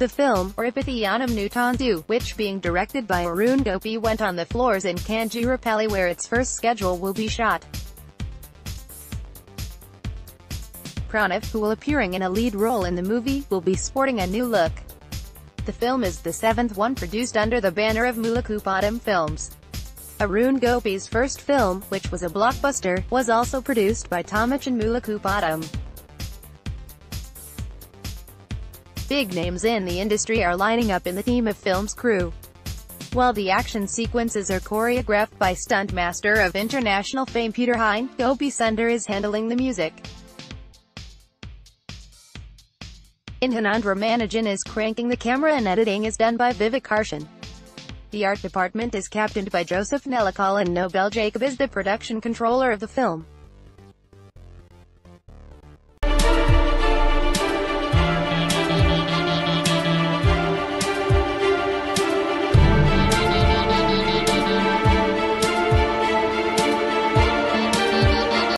The film, Irupathiyonnam Noottandu, which being directed by Arun Gopi, went on the floors in Kanjirapalli where its first schedule will be shot. Pranav, who will appearing in a lead role in the movie, will be sporting a new look. The film is the seventh one produced under the banner of Mulakupadam Films. Arun Gopi's first film, which was a blockbuster, was also produced by Tomichan Mulakupadam. Big names in the industry are lining up in the team of film's crew. While the action sequences are choreographed by stunt master of international fame Peter Hein, Gobi Sunder is handling the music. Inhanandra Ramanujan is cranking the camera and editing is done by Vivek Harshan. The art department is captained by Joseph Nellakal and Nobel Jacob is the production controller of the film.